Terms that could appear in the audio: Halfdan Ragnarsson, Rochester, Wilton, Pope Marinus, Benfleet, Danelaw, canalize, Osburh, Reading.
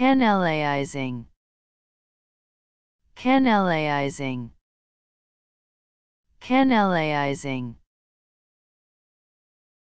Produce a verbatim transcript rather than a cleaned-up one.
Canalizing, canalizing, canalizing.